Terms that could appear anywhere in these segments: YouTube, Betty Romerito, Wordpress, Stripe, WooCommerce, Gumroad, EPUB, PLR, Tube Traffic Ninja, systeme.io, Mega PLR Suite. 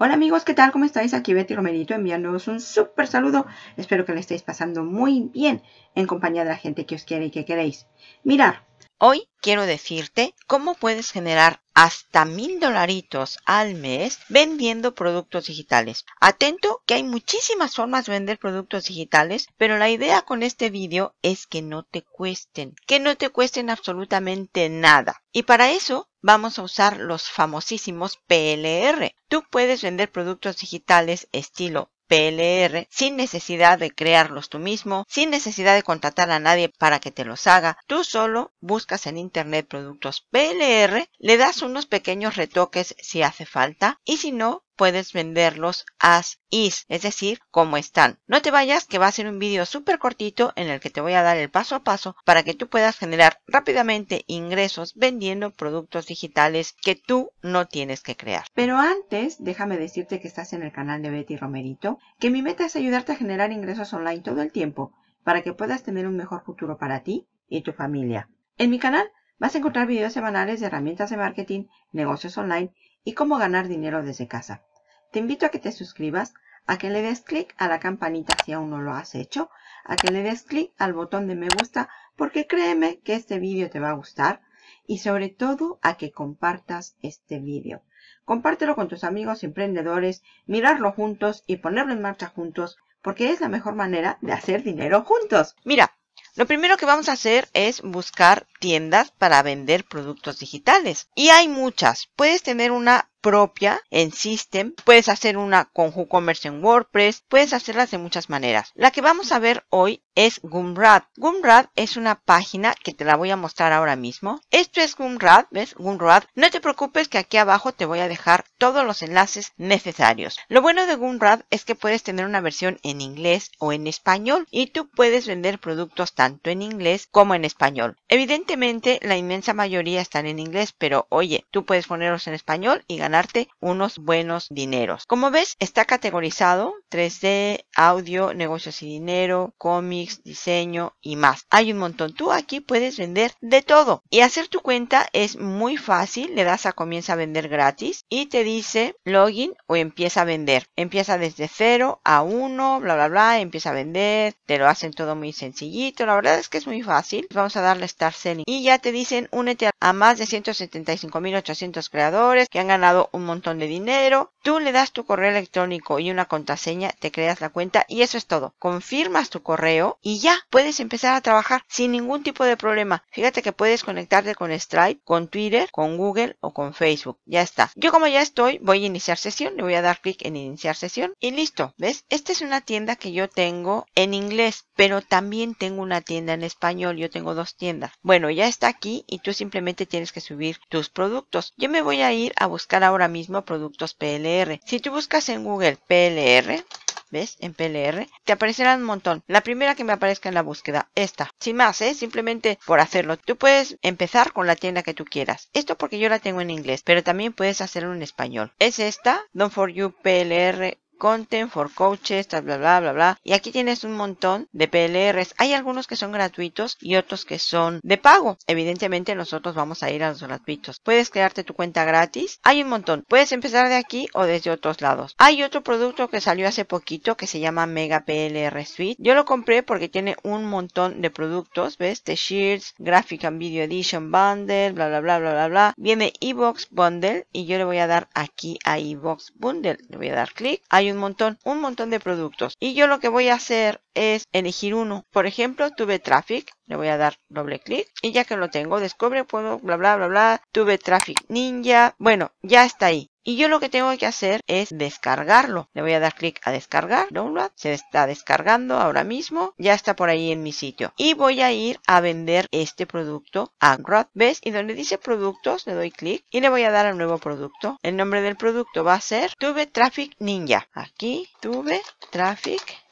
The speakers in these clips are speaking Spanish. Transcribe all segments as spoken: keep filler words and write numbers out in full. Hola amigos, ¿qué tal? ¿Cómo estáis? Aquí Betty Romerito enviándoos un súper saludo. Espero que le estéis pasando muy bien en compañía de la gente que os quiere y que queréis. Mirad, hoy quiero decirte cómo puedes generar hasta mil dolaritos al mes vendiendo productos digitales. Atento que hay muchísimas formas de vender productos digitales, pero la idea con este vídeo es que no te cuesten, que no te cuesten absolutamente nada. Y para eso vamos a usar los famosísimos P L R. Tú puedes vender productos digitales estilo P L R sin necesidad de crearlos tú mismo, sin necesidad de contratar a nadie para que te los haga. Tú solo buscas en internet productos P L R, le das unos pequeños retoques si hace falta y si no, puedes venderlos as is, es decir, como están. No te vayas, que va a ser un vídeo súper cortito en el que te voy a dar el paso a paso para que tú puedas generar rápidamente ingresos vendiendo productos digitales que tú no tienes que crear. Pero antes, déjame decirte que estás en el canal de Betty Romerito, que mi meta es ayudarte a generar ingresos online todo el tiempo para que puedas tener un mejor futuro para ti y tu familia. En mi canal vas a encontrar vídeos semanales de herramientas de marketing, negocios online y cómo ganar dinero desde casa. Te invito a que te suscribas, a que le des clic a la campanita si aún no lo has hecho, a que le des clic al botón de me gusta, porque créeme que este vídeo te va a gustar, y sobre todo a que compartas este vídeo. Compártelo con tus amigos emprendedores, mirarlo juntos y ponerlo en marcha juntos, porque es la mejor manera de hacer dinero juntos. Mira, lo primero que vamos a hacer es buscar tiendas para vender productos digitales. Y hay muchas. Puedes tener una propia en Systeme, puedes hacer una con WooCommerce en WordPress, puedes hacerlas de muchas maneras. La que vamos a ver hoy es Gumroad. Gumroad es una página que te la voy a mostrar ahora mismo. Esto es Gumroad, ¿ves? Gumroad. No te preocupes que aquí abajo te voy a dejar todos los enlaces necesarios. Lo bueno de Gumroad es que puedes tener una versión en inglés o en español y tú puedes vender productos tanto en inglés como en español. Evidentemente la inmensa mayoría están en inglés, pero oye, tú puedes ponerlos en español y ganar ganarte unos buenos dineros. Como ves, está categorizado tres D, audio, negocios y dinero, cómics, diseño y más. Hay un montón. Tú aquí puedes vender de todo. Y hacer tu cuenta es muy fácil. Le das a comienza a vender gratis y te dice login o empieza a vender. Empieza desde cero a uno, bla, bla, bla. Empieza a vender. Te lo hacen todo muy sencillito. La verdad es que es muy fácil. Vamos a darle Start Selling. Y ya te dicen únete a más de ciento setenta y cinco mil ochocientos creadores que han ganado un montón de dinero. Tú le das tu correo electrónico y una contraseña, te creas la cuenta y eso es todo. Confirmas tu correo y ya puedes empezar a trabajar sin ningún tipo de problema. Fíjate que puedes conectarte con Stripe, con Twitter, con Google o con Facebook. Ya está. Yo como ya estoy, voy a iniciar sesión. Le voy a dar clic en iniciar sesión y listo. ¿Ves? Esta es una tienda que yo tengo en inglés, pero también tengo una tienda en español. Yo tengo dos tiendas. Bueno, ya está aquí y tú simplemente tienes que subir tus productos. Yo me voy a ir a buscar ahora mismo productos P L R. Si tú buscas en Google P L R, ¿ves? En P L R te aparecerán un montón. La primera que me aparezca en la búsqueda, esta. Sin más, ¿eh? Simplemente por hacerlo. Tú puedes empezar con la tienda que tú quieras. Esto porque yo la tengo en inglés, pero también puedes hacerlo en español. Es esta, donforyuplr punto com. Content for coaches, bla, bla, bla, bla. Y aquí tienes un montón de P L Rs. Hay algunos que son gratuitos y otros que son de pago. Evidentemente nosotros vamos a ir a los gratuitos. Puedes crearte tu cuenta gratis. Hay un montón. Puedes empezar de aquí o desde otros lados. Hay otro producto que salió hace poquito que se llama Mega P L R Suite. Yo lo compré porque tiene un montón de productos. ¿Ves? T-shirts, Graphic and Video Edition Bundle, bla, bla, bla, bla, bla, bla. Viene Ebox Bundle y yo le voy a dar aquí a Ebox Bundle. Le voy a dar clic. Hay un montón, un montón de productos. Y yo lo que voy a hacer es elegir uno. Por ejemplo, Tube Traffic. Le voy a dar doble clic. Y ya que lo tengo, descubre, puedo, bla, bla, bla, bla. Tube Traffic Ninja. Bueno, ya está ahí. Y yo lo que tengo que hacer es descargarlo. Le voy a dar clic a descargar. Download. Se está descargando ahora mismo. Ya está por ahí en mi sitio. Y voy a ir a vender este producto a Gumroad. ¿Ves? Y donde dice productos le doy clic. Y le voy a dar al nuevo producto. El nombre del producto va a ser Tube Traffic Ninja. Aquí. Tube Traffic Ninja.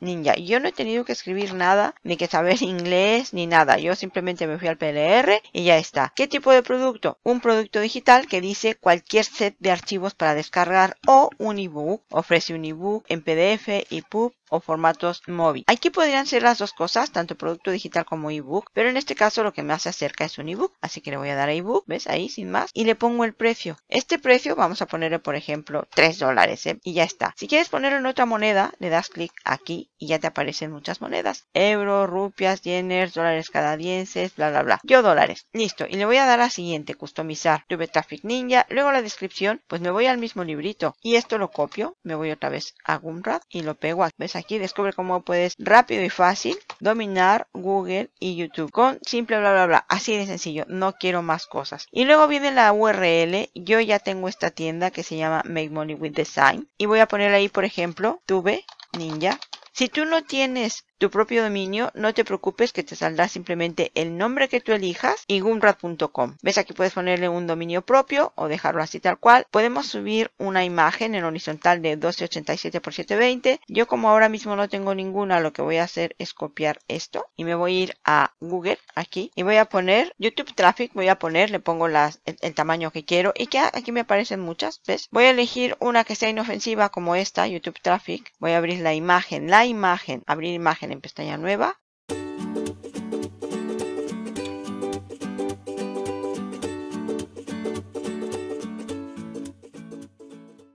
Ninja, yo no he tenido que escribir nada, ni que saber inglés, ni nada. Yo simplemente me fui al P L R y ya está. ¿Qué tipo de producto? Un producto digital que dice cualquier set de archivos para descargar o un ebook. Ofrece un ebook en P D F, E P U B, o formatos móvil. Aquí podrían ser las dos cosas, tanto producto digital como ebook, pero en este caso lo que más se acerca es un ebook, así que le voy a dar a ebook, ¿ves? Ahí sin más, y le pongo el precio. Este precio vamos a ponerle, por ejemplo, tres dólares, ¿eh? Y ya está. Si quieres ponerlo en otra moneda, le das clic aquí y ya te aparecen muchas monedas: euros, rupias, yenes, dólares canadienses, bla bla bla. Yo dólares, listo, y le voy a dar a siguiente, customizar, Tube Traffic Ninja, luego la descripción, pues me voy al mismo librito y esto lo copio, me voy otra vez a Gumroad y lo pego aquí, ¿ves? Aquí descubre cómo puedes rápido y fácil dominar Google y YouTube con simple bla bla bla, así de sencillo, no quiero más cosas. Y luego viene la U R L, yo ya tengo esta tienda que se llama Make Money with Design y voy a poner ahí, por ejemplo, Tube Ninja. Si tú no tienes tu propio dominio, no te preocupes, que te saldrá simplemente el nombre que tú elijas y gumroad punto com. ¿Ves? Aquí puedes ponerle un dominio propio o dejarlo así tal cual. Podemos subir una imagen en horizontal de doce ochenta y siete por setecientos veinte. Yo como ahora mismo no tengo ninguna, lo que voy a hacer es copiar esto y me voy a ir a Google aquí y voy a poner YouTube Traffic, voy a poner, le pongo las, el, el tamaño que quiero y que aquí me aparecen muchas, ¿ves? Voy a elegir una que sea inofensiva como esta, YouTube Traffic. Voy a abrir la imagen, la imagen, abrir imagen en pestaña nueva.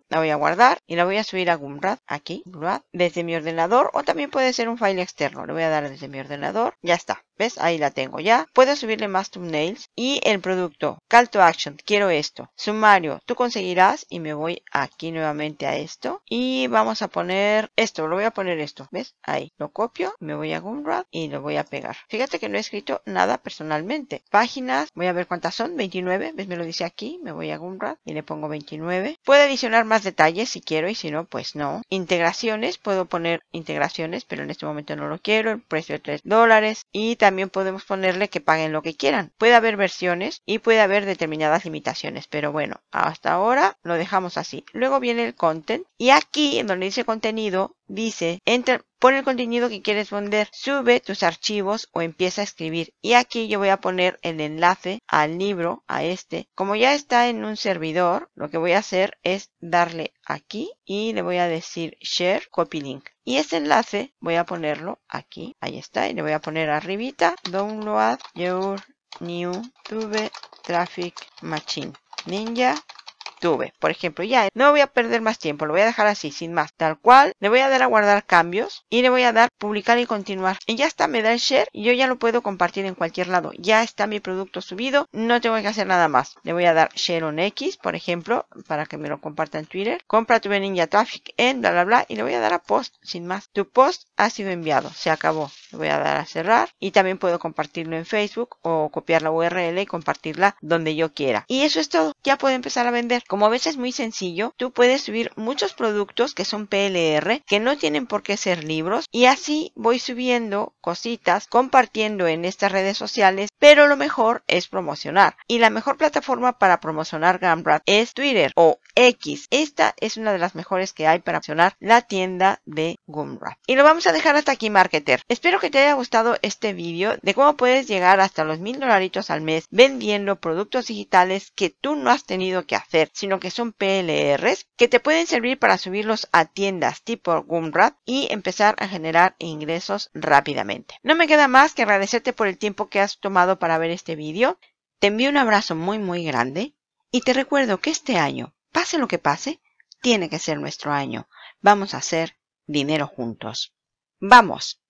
La voy a guardar y la voy a subir a Gumroad, aquí, Gumroad, desde mi ordenador, o también puede ser un file externo. Le voy a dar desde mi ordenador, ya está, ¿ves? Ahí la tengo ya. Puedo subirle más thumbnails y el producto, call to action, quiero esto, sumario, tú conseguirás, y me voy aquí nuevamente a esto y vamos a poner esto, lo voy a poner esto, ¿ves? Ahí, lo copio, me voy a Gumroad y lo voy a pegar. Fíjate que no he escrito nada personalmente. Páginas, voy a ver cuántas son, veintinueve, ¿ves? Me lo dice aquí, me voy a Gumroad y le pongo veintinueve. Puedo adicionar más detalles si quiero y si no, pues no. Integraciones, puedo poner integraciones, pero en este momento no lo quiero. El precio de tres dólares, y también podemos ponerle que paguen lo que quieran. Puede haber versiones y puede haber determinadas limitaciones, pero bueno, hasta ahora lo dejamos así. Luego viene el content y aquí en donde dice contenido dice enter, pon el contenido que quieres vender, sube tus archivos o empieza a escribir. Y aquí yo voy a poner el enlace al libro, a este. Como ya está en un servidor, lo que voy a hacer es darle aquí y le voy a decir share copy link. Y este enlace voy a ponerlo aquí, ahí está, y le voy a poner arribita, download your new Tube Traffic Machine Ninja Tube, por ejemplo. Ya no voy a perder más tiempo, lo voy a dejar así, sin más, tal cual. Le voy a dar a guardar cambios y le voy a dar publicar y continuar. Y ya está, me da el share y yo ya lo puedo compartir en cualquier lado. Ya está mi producto subido, no tengo que hacer nada más. Le voy a dar share on X, por ejemplo, para que me lo comparta en Twitter. Compra Tube Ninja Traffic en bla bla bla y le voy a dar a post, sin más. Tu post ha sido enviado, se acabó. Le voy a dar a cerrar y también puedo compartirlo en Facebook o copiar la U R L y compartirla donde yo quiera. Y eso es todo, ya puedo empezar a vender. Como ves, es muy sencillo, tú puedes subir muchos productos que son P L R, que no tienen por qué ser libros, y así voy subiendo cositas, compartiendo en estas redes sociales, pero lo mejor es promocionar. Y la mejor plataforma para promocionar Gumroad es Twitter o X. Esta es una de las mejores que hay para promocionar la tienda de Gumroad. Y lo vamos a dejar hasta aquí, marketer. Espero que te haya gustado este vídeo de cómo puedes llegar hasta los mil dolaritos al mes vendiendo productos digitales que tú no has tenido que hacer, sino que son P L Rs que te pueden servir para subirlos a tiendas tipo Gumroad y empezar a generar ingresos rápidamente. No me queda más que agradecerte por el tiempo que has tomado para ver este vídeo. Te envío un abrazo muy muy grande y te recuerdo que este año, pase lo que pase, tiene que ser nuestro año. Vamos a hacer dinero juntos. ¡Vamos!